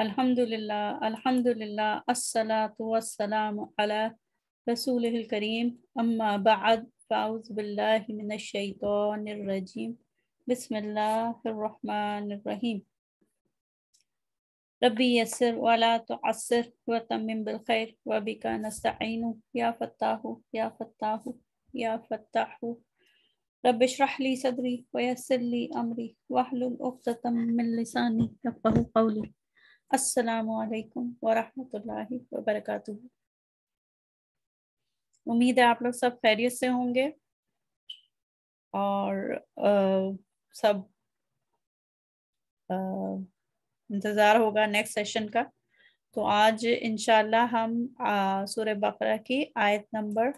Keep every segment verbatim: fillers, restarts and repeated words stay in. अल्हम्दुलिल्लाह अल्हम्दुलिल्लाह अस्सलातु वस्सलामु अला रसूलिल करीम अम्मा बाद फ़ाउज़ु बिल्लाहि मिनश शैतानिर रजीम बिस्मिल्लाहिर रहमानिर रहीम रब्बी यस्सिर वला तुअस्सिर वतमिम बिल खैर वबिका नस्तईनु या फत्ताहु या फत्ताहु या फत्ताहु रब्बि इश्रह ली सदरी वयस्सिर ली अमरी वहलुल उक़्दतम मिन लिसानी यफ़क़हू क़ौली। अस्सलामु अलैकुम वरहमतुल्लाहि वबरकातुहू। उम्मीद है आप लोग सब खैरियत से होंगे और आ, सब आ, इंतज़ार होगा नेक्स्ट सेशन का। तो आज इंशाल्लाह हम सूरह बकरा की आयत नंबर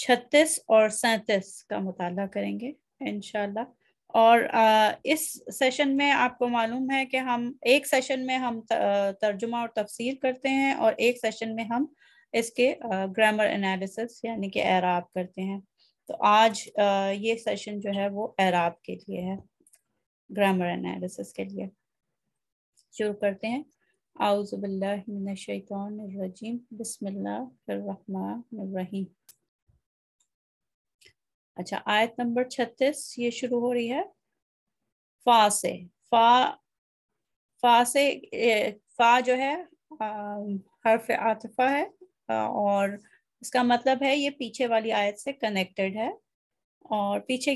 छत्तीस और सैंतीस का मुताला करेंगे इंशाल्लाह। और इस सेशन में आपको मालूम है कि हम एक सेशन में हम तर्जुमा और तफसीर करते हैं और एक सेशन में हम इसके ग्रामर एनालिसिस यानी कि एराब करते हैं। तो आज ये सेशन जो है वो एराब के लिए है, ग्रामर एनालिसिस के लिए। शुरू करते हैं। आउज़ु बिल्लाहि मिनश शैतानिर रजीम बिस्मिल्लाहिर रहमानिर रहीम। अच्छा, आयत नंबर छत्तीस ये शुरू हो रही है फा से। फा फा से फा जो है हर्फ आतिफा है और इसका मतलब है ये पीछे वाली आयत से कनेक्टेड है। और पीछे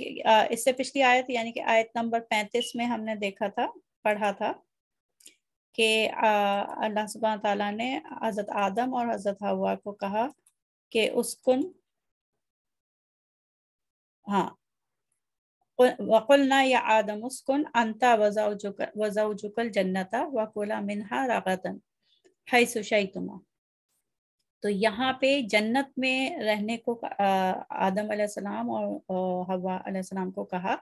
इससे पिछली आयत यानी कि आयत नंबर पैंतीस में हमने देखा था, पढ़ा था कि अल्लाह सुब्हान ताला ने हज़रत आदम और हज़रत हवा को कहा कि उसकुन हाँ वक़ुलना या आदम उसकुन अंता वज़ौजुकल जन्नता वकुला मिन्हा रगदन हैसु शैतुमा। तो यहाँ पे जन्नत में रहने को आदम अलैहिस्सलाम और हवा अलैहिस्सलाम को कहा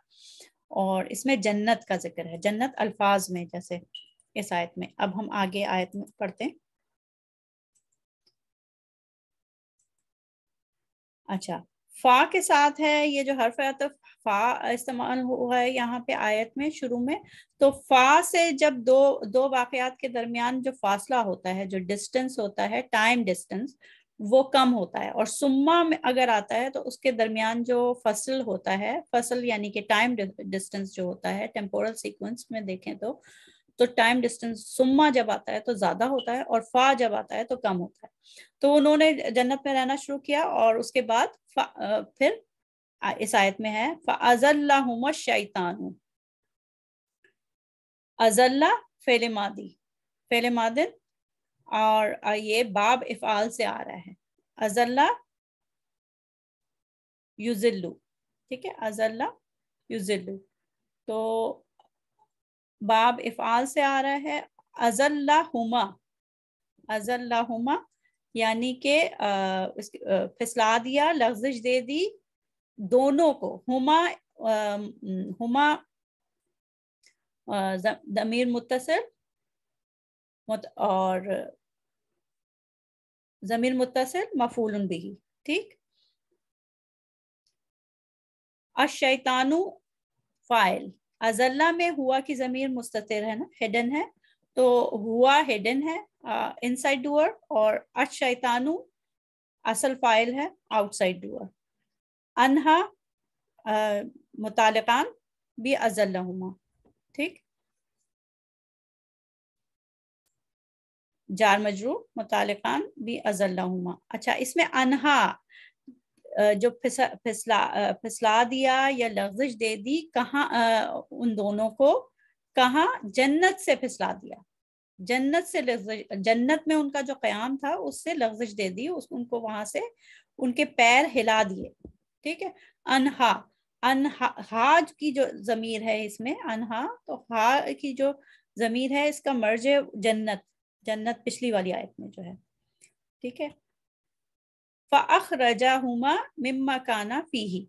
और इसमें जन्नत का जिक्र है, जन्नत अल्फाज में, जैसे इस आयत में। अब हम आगे आयत में पढ़ते हैं। अच्छा, फा के साथ है ये जो हर्फ है, तो फा इस्तेमाल हुआ है यहाँ पे आयत में शुरू में। तो फा से जब दो दो वाक़यात के दरमियान जो फासला होता है, जो डिस्टेंस होता है, टाइम डिस्टेंस, वो कम होता है। और सुम्मा में अगर आता है तो उसके दरमियान जो फसल होता है, फसल यानी कि टाइम डिस्टेंस जो होता है, टेम्पोरल सीक्वेंस में देखें तो तो टाइम डिस्टेंस सुम्मा जब आता है तो ज्यादा होता है और फा जब आता है तो कम होता है। तो उन्होंने जन्नत में रहना शुरू किया और उसके बाद फिर इस आयत में है फ़अज़ल्लहुमा शैतान। अज़ल्ला फ़ेल मादी, फ़ेल मादिन, और ये बाब इफ़ाल से आ रहा है। अज़ल्ला युज़िल्लु, ठीक है, अज़ल्ला युज़िल्लु, तो बाब इफ़ाल से आ रहा है। अज़ल्ला हुमा, अज़ल्ला हुमा यानी के फिसला दिया, लग़ज़िश दे दी दोनों को। हुमा आ, हुमा ज़मीर मुत्तसिल मुत, और ज़मीर मुत्तसिल मफ़ूलुन बिही, ठीक। अश-शैतानु फ़ाइल, अज़ल्ला में हुआ की ज़मीर मुस्ततिर है ना, हिडन है, तो हुआ हिडन है, इनसाइड डूअर। और अश-शैतानु असल फ़ाइल है, आउटसाइड डूअर। अनहा मुतालिकान भी अज़ल्लहुमा, ठीक, जार मजरूर मुतालिकान भी अज़ल्लहुमा। अच्छा, इसमें अनहा जो फिसला फिसला फिसला दिया या लग़ज़िश दे दी, कहाँ उन दोनों को, कहाँ जन्नत से फिसला दिया, जन्नत से लग़ज़िश, जन्नत में उनका जो क़याम था उससे लग़ज़िश दे दी, उस उनको वहाँ से उनके पैर हिला दिए, ठीक है। अनहा, अनहा हाज की जो ज़मीर है इसमें अनहा, तो हा की जो ज़मीर है इसका मर्ज है जन्नत, जन्नत पिछली वाली आयत में जो है, ठीक है। फ़अख़रजहुमा मिम्मा काना फ़ीही,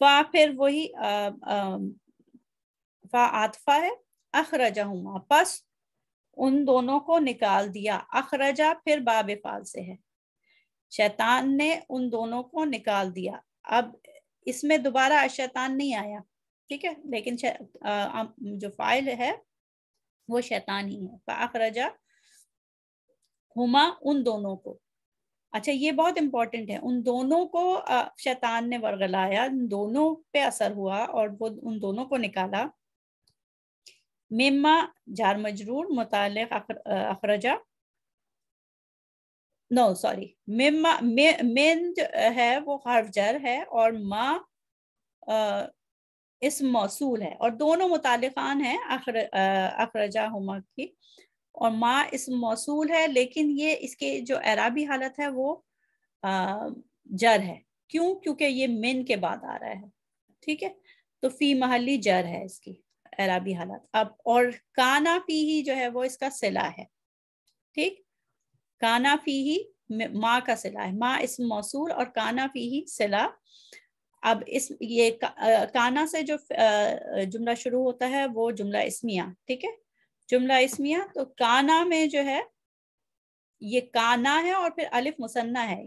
फ़ा फिर वही फ़ा आतफ़ा है, अख़रजहुमा पस उन दोनों को निकाल दिया। अख़रजा फिर बाब फ़ाल से है, शैतान ने उन दोनों को निकाल दिया। अब इसमें दोबारा शैतान नहीं आया, ठीक है, लेकिन जो फ़ाइल है वो शैतान ही है। फाखरजा हुमा, उन दोनों को। अच्छा ये बहुत इम्पोर्टेंट है, उन दोनों को शैतान ने वर्गलाया, उन दोनों पे असर हुआ और वो उन दोनों को निकाला। मेमा जार मजरूर मुतालिक अखरजा, नो सॉरी, मेमा मेन है वो हर्फ जर है और मा इस मौसूल है और दोनों मुतालिकान हैं अखर अखरजा हुमा की, और माँ इस मौसूल है लेकिन ये इसके जो एराबी हालत है वो आ, जर है। क्यों? क्योंकि ये मिन के बाद आ रहा है, ठीक है। तो फी महली जर है इसकी एराबी हालत। अब और काना फी ही जो है वो इसका सिला है, ठीक। काना फी ही माँ का सिला है, माँ इस मौसूल और काना फी ही सिला। अब इस ये का, आ, काना से जो आ, जुमला शुरू होता है वो जुमला इसमिया, ठीक है, जुमला इसमिया। तो काना में जो है ये काना है और फिर अलिफ मुसन्ना है,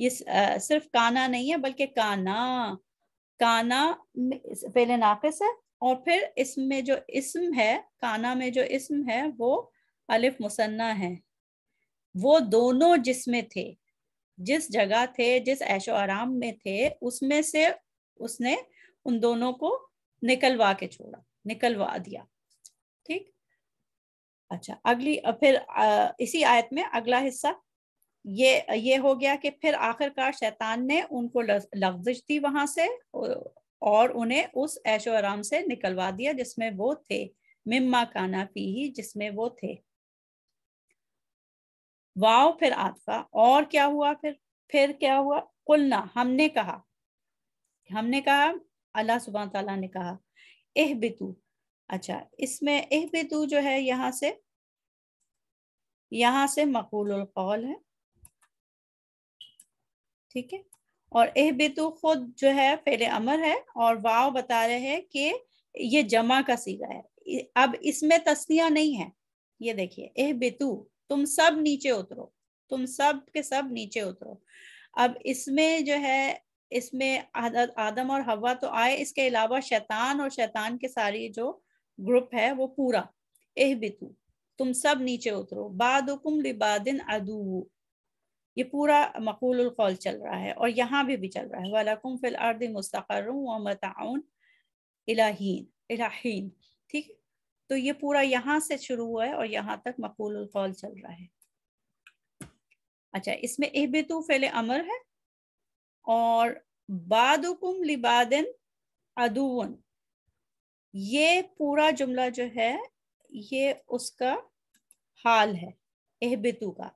ये आ, सिर्फ काना नहीं है बल्कि काना, काना पहले नाकिस है और फिर इसमें जो इस्म है, काना में जो इस्म है वो अलिफ मुसन्ना है। वो दोनों जिसमें थे, जिस जगह थे, जिस ऐशो आराम में थे, उसमें से उसने उन दोनों को निकलवा के छोड़ा, निकलवा दिया, ठीक। अच्छा अगली फिर आ, इसी आयत में अगला हिस्सा ये ये हो गया कि फिर आखिरकार शैतान ने उनको लग़ज़िश दी वहां से और उन्हें उस ऐशो आराम से निकलवा दिया जिसमें वो थे, मिम्मा काना फीही, जिसमें वो थे। वाओ फिर आतफा, और क्या हुआ फिर फिर क्या हुआ? कुलना, हमने कहा, हमने कहा अल्लाह सुब्हान तआला ने कहा, इहबितू। अच्छा इसमें इहबितू जो है यहाँ से यहाँ से मक़ूलुल क़ौल है, ठीक है, और इहबितू खुद जो है फ़ेल अमर है और वाव बता रहे हैं कि ये जमा का सीगा है। अब इसमें तस्निया नहीं है, ये देखिए, इहबितू, तुम सब नीचे उतरो, तुम सब के सब नीचे उतरो। अब इसमें जो है इसमें आदम और हवा तो आए, इसके अलावा शैतान और शैतान के सारी जो ग्रुप है वो पूरा, इहबितू तुम सब नीचे उतरो, बादुकुम लिबादिन अदू, ये पूरा मक़ूलुल क़ौल चल रहा है और यहाँ भी भी चल रहा है। वलकुम फिल अर्दि मुस्तक़र्रुम व मतआउन इलाहीन इलाहीन, ठीक। तो ये पूरा यहाँ से शुरू हुआ है और यहाँ तक मक़ूलुल क़ौल चल रहा है। अच्छा इसमें इहबितू फ़िल अमर है और बादुकुम लिबादिन अदुवन, ये पूरा जुमला जो है ये उसका हाल है, इहबितू का,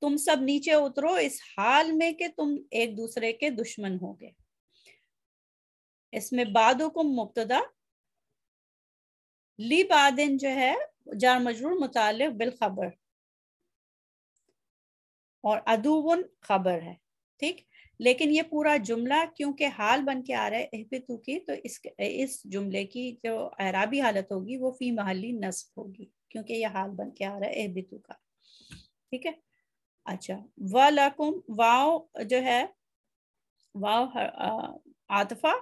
तुम सब नीचे उतरो इस हाल में कि तुम एक दूसरे के दुश्मन होगे। इसमें बादुकुम मुब्तदा, लिबादिन जो है जार मजरूर मुतालिक बिल खबर और अदुवन खबर है, ठीक। लेकिन ये पूरा जुमला क्योंकि हाल बन के आ रहा है इहबितू की, तो इस इस जुमले की जो एराबी हालत होगी वो फी महली नस्ब होगी क्योंकि ये हाल बन के आ रहा है इहबितू का, ठीक है। अच्छा वलकुम, वाव जो है वाव आतफा,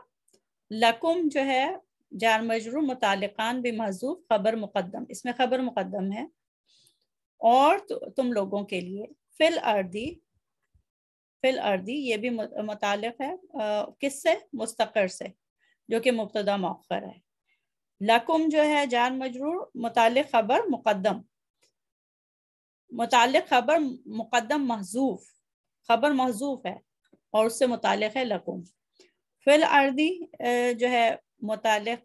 लकुम जो है जार मजरूर मुतालिकान बि महजूब खबर मुकद्दम, इसमें खबर मुकद्दम है, और तु, तुम लोगों के लिए फिल अर्दी फिल अर्दी, ये भी मुतालिक है किससे? मुस्तकर से, जो कि मुब्तदा मौखर है। लकुम जो है जार मजरूर मुतालिक खबर मुकद्दम, मुतालिक खबर मुकद्दम महजूफ, खबर महजूफ है और उससे मुतालिक है लकुम। फिल अर्दी जो है मुतालिक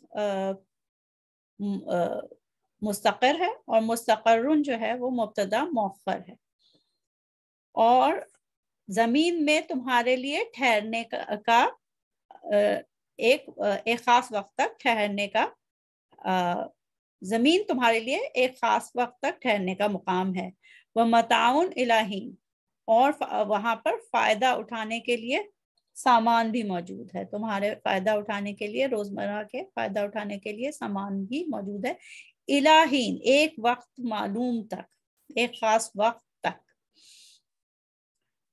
मुस्तकर है और मुस्तकरुन जो है वो मुब्तदा मौखर है, और जमीन में तुम्हारे लिए ठहरने का, का एक एक खास वक्त तक ठहरने का, जमीन तुम्हारे लिए एक खास वक्त तक ठहरने का मुकाम है। वह मताउन इलाहीन, और वहाँ पर फायदा उठाने के लिए सामान भी मौजूद है, तुम्हारे फायदा उठाने के लिए, रोजमर्रा के फायदा उठाने के लिए सामान भी मौजूद है। इलाहीन, एक वक्त मालूम तक, एक खास वक्त तक।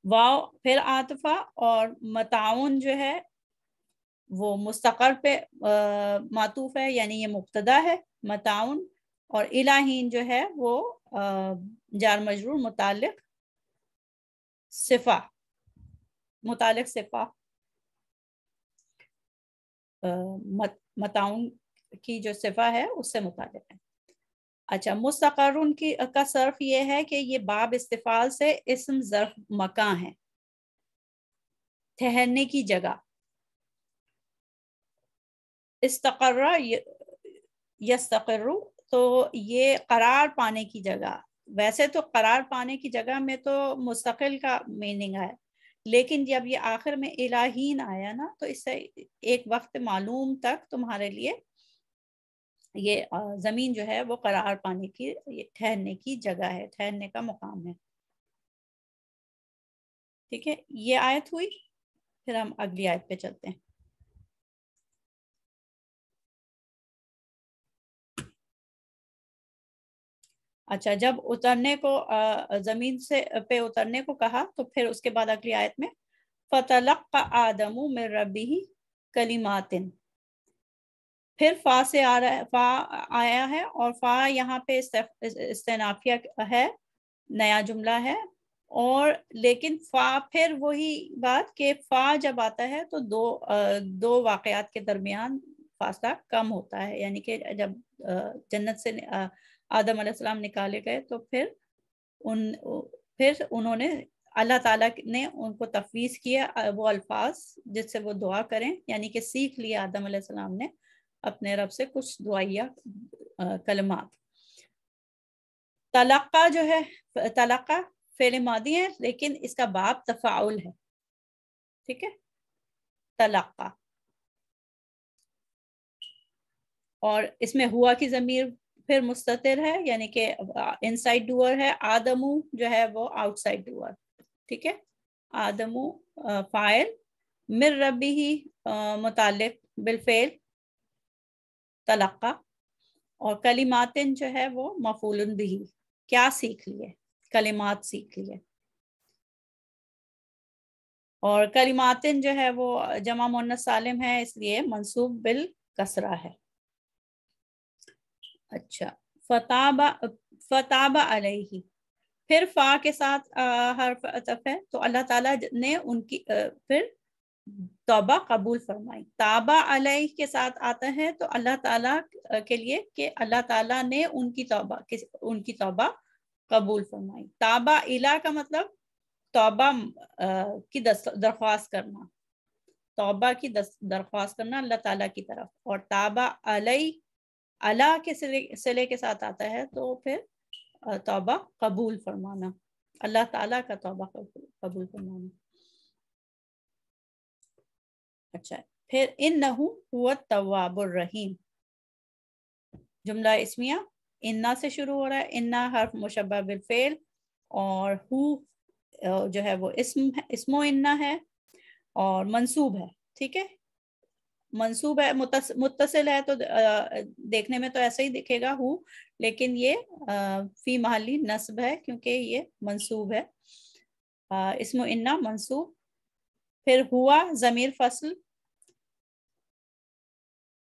वाव फिर आतफा, और मताउन जो है वो मुस्तकर पे मातूफ है, यानी ये मुब्तदा है, मताउन और इलाहीन जो है वो जार मजरूर मुतालिक सिफा मुतालिक सिफा मत, मताउन की जो सिफा है उससे मुतालिक है। अच्छा, मुस्तकरुन की का सर्फ ये है कि ये बाब इस्तिफाल से इसम जर्फ मकां है, ठहरने की जगह। इस्तकर्रा यस्तकर्रु तो ये करार पाने की जगह, वैसे तो करार पाने की जगह में तो मुस्तकिल का मीनिंग है, लेकिन जब ये आखिर में इलाहीन आया ना तो इससे एक वक्त मालूम तक तुम्हारे लिए ये जमीन जो है वो करार पाने की, ठहरने की जगह है, ठहरने का मुकाम है। ठीक है, ये आयत हुई। फिर हम अगली आयत पे चलते हैं। अच्छा, जब उतरने को जमीन से पे उतरने को कहा तो फिर उसके बाद अगली आयत में फतलक्का आदमु मिन रब्बिही कलिमातिन, फिर फा से आ रहा है, फा आया है और फा यहाँ पे इस्तेनाफिया है, नया जुमला है। और लेकिन फा फिर वही बात कि फा जब आता है तो दो दो वाकयात के दरमियान फासला कम होता है, यानी कि जब जन्नत से आदम अलैहिस्सलाम निकाले गए तो फिर उन फिर उन्होंने अल्लाह ताला ने उनको तफवीज़ किया वो अल्फाज जिससे वो दुआ करें, यानी कि सीख लिया आदम अलैहिस्सलाम ने अपने रब से कुछ दुआया कलमात। तलक्का जो है, तलक्का फ़िल मादी है लेकिन इसका बाप तफ़ाउल है। ठीक है, तलक्का, और इसमें हुआ की ज़मीर फिर मुस्ततिर है, यानी कि इनसाइड डूअर है। आदमू जो है वो आउटसाइड डूअर। ठीक है, आदमू फाइल, मिर रब्बी ही मुतालिक बिलफेल तलक्का, और कलिमातिन जो है वो मफूलन बिही, क्या सीख लिए, कलिमात सीख लिए। और कलिमातिन जो है वो जमा मुन्नस सालिम है, इसलिए मंसूब बिल कसरा है। अच्छा, फताबा फताबा अलैहि, फिर फा के साथ हर्फ अतफ है तो अल्लाह ताला ने उनकी आ, फिर तौबा कबूल फरमाई। ताबा अलैहि के साथ आता है तो अल्लाह ताला के लिए कि अल्लाह ताला ने उनकी तौबा उनकी तौबा कबूल फरमाई। ताबा इला का मतलब तौबा की दरख्वास्त करना, तौबा की दरख्वास्त करना अल्लाह ताला की तरफ। और ताबा अलैहि अला के सिले सिले के साथ आता है तो फिर तौबा कबूल फरमाना, अल्लाह ताला का तौबा कबूल फरमाना। अच्छा, फिर इन्नहु हुवा तव्वाबुर रहीम, जुमला इस्मिया इन्ना से शुरू हो रहा है, इन्ना हर्फ मुशब्बा बिल फेल और हु जो है वो इस्म इस्मो इन्ना है और मंसूब है। ठीक है, मंसूब है, मुतस, मुतसिल है तो देखने में तो ऐसा ही दिखेगा हु, लेकिन ये फी महली नस्ब है क्योंकि ये मंसूब है, इसमें इन्ना मंसूब। फिर हुआ जमीर फसल,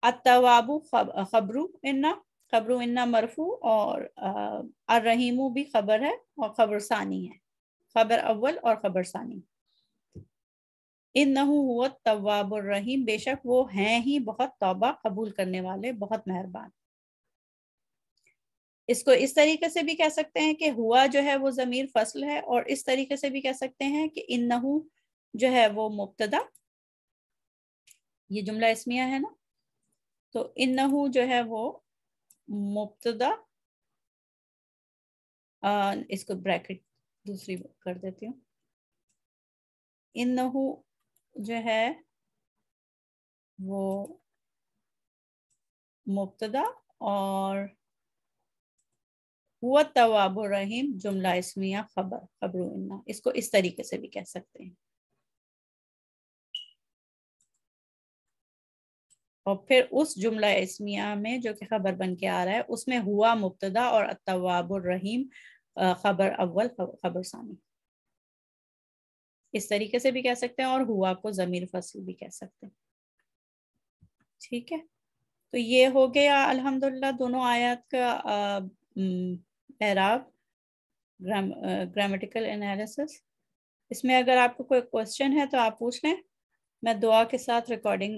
अत्तवाबु खबरू इन्ना, खबरू इन्ना मरफू, और अर्रहीमु भी खबर है और खबरसानी है, खबर अव्वल और खबरसानी। इन्नहु हुवा तव्वाबुर रहीम, बेशक वो हैं ही बहुत तौबा कबूल करने वाले, बहुत मेहरबान। इसको इस तरीके से भी कह सकते हैं कि हुआ जो है वो ज़मीर फसल है, और इस तरीके से भी कह सकते हैं कि इन्नहु जो है वो मुब्तदा, ये जुमला इस्मिया है ना, तो इन्नहु जो है वो मुब्तदा, इसको ब्रैकेट दूसरी कर देती हूँ। इन्नहु जो है वो मुब्तदा और हुवा तव्वाबुर रहीम जुमला इस्मिया खबर, खबरू इन्ना, इसको इस तरीके से भी कह सकते हैं। और फिर उस जुमला इस्मिया में जो कि खबर बन के आ रहा है उसमें हुआ मुब्तदा और तव्वाबुर रहीम खबर अव्वल खबर सानी, इस तरीके से भी कह सकते हैं। और हुआ को ज़मीर फसल भी कह सकते हैं। ठीक है, तो ये हो गया अल्हम्दुलिल्लाह दोनों आयत का एराब ग्राम ग्रामेटिकल एनालिसिस। इसमें अगर आपको कोई क्वेश्चन है तो आप पूछ लें। मैं दुआ के साथ रिकॉर्डिंग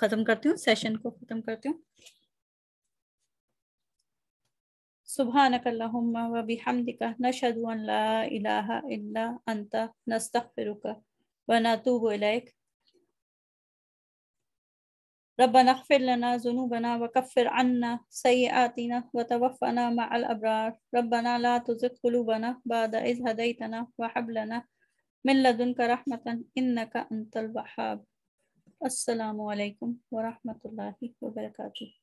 ख़त्म करती हूँ, सेशन को ख़त्म करती हूँ। सुब्हानकल्लाहुम्मा व बिहम्दिका नशहदु अन ला इलाहा इल्ला अंता नस्तगफिरुका व नतूबु इलैक। रब्बना ग़फिर लना ज़ुनूबना व कफ़्फ़िर अन्ना सय्यिआतिना व तवफ़्फ़ना मअल अब्रार। रब्बना ला तुज़िग़ क़ुलूबना बअद इज़ हदैतना व हब लना मिन लदुनका रहमतन इन्नका अंतल वह्हाब। अस्सलामु अलैकुम व रहमतुल्लाहि व बरकातुहू।